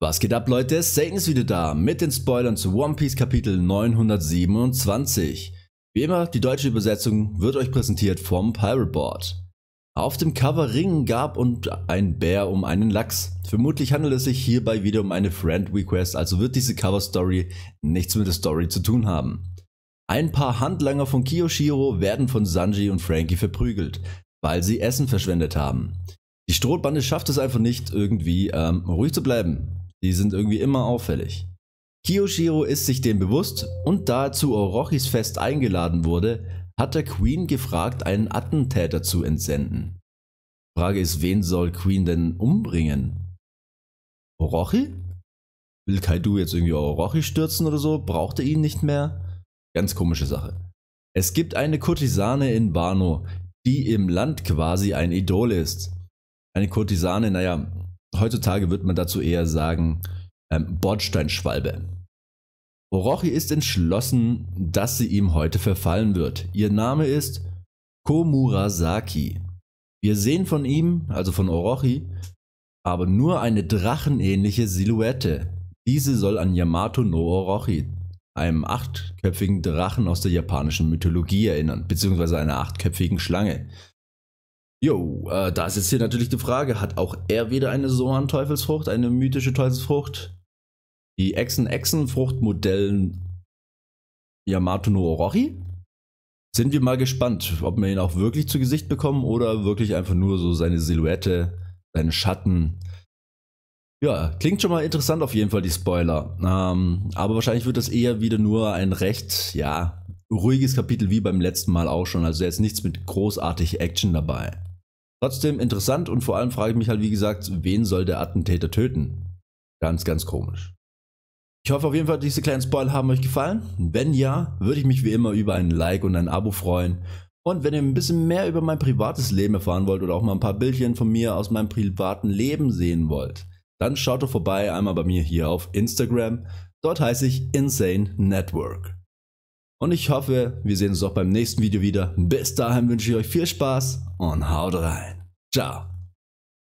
Was geht ab, Leute? Satan ist wieder da mit den Spoilern zu One Piece Kapitel 927. Wie immer, die deutsche Übersetzung wird euch präsentiert vom Pirate Board. Auf dem Cover Ringen, Gab und ein Bär um einen Lachs. Vermutlich handelt es sich hierbei wieder um eine Friend Request, also wird diese Cover Story nichts mit der Story zu tun haben. Ein paar Handlanger von Kiyoshiro werden von Sanji und Frankie verprügelt, weil sie Essen verschwendet haben. Die Strohbande schafft es einfach nicht, irgendwie ruhig zu bleiben. Die sind irgendwie immer auffällig. Kiyoshiro ist sich dem bewusst und da er zu Orochis Fest eingeladen wurde, hat er Queen gefragt, einen Attentäter zu entsenden. Die Frage ist, wen soll Queen denn umbringen? Orochi? Will Kaido jetzt irgendwie Orochi stürzen oder so? Braucht er ihn nicht mehr? Ganz komische Sache. Es gibt eine Kurtisane in Wano, die im Land quasi ein Idol ist. Eine Kurtisane, naja, heutzutage wird man dazu eher sagen, Bordsteinschwalbe. Orochi ist entschlossen, dass sie ihm heute verfallen wird. Ihr Name ist Komurasaki. Wir sehen von ihm, also von Orochi, aber nur eine drachenähnliche Silhouette. Diese soll an Yamato no Orochi, einem achtköpfigen Drachen aus der japanischen Mythologie, erinnern, beziehungsweise einer achtköpfigen Schlange. Jo, da ist jetzt hier natürlich die Frage, hat auch er wieder eine Zoan-Teufelsfrucht, eine mythische Teufelsfrucht? Die Echsen-Fruchtmodellen Yamato no Orochi? Sind wir mal gespannt, ob wir ihn auch wirklich zu Gesicht bekommen oder wirklich einfach nur so seine Silhouette, seinen Schatten. Ja, klingt schon mal interessant auf jeden Fall, die Spoiler. Aber wahrscheinlich wird das eher wieder nur ein recht, ja, ruhiges Kapitel wie beim letzten Mal auch schon. Also jetzt nichts mit großartig Action dabei. Trotzdem interessant und vor allem frage ich mich halt, wie gesagt, wen soll der Attentäter töten? Ganz, ganz komisch. Ich hoffe auf jeden Fall, diese kleinen Spoiler haben euch gefallen. Wenn ja, würde ich mich wie immer über ein Like und ein Abo freuen. Und wenn ihr ein bisschen mehr über mein privates Leben erfahren wollt oder auch mal ein paar Bildchen von mir aus meinem privaten Leben sehen wollt, dann schaut doch vorbei einmal bei mir hier auf Instagram. Dort heiße ich Insane Network. Und ich hoffe, wir sehen uns auch beim nächsten Video wieder. Bis dahin wünsche ich euch viel Spaß und haut rein. Ciao.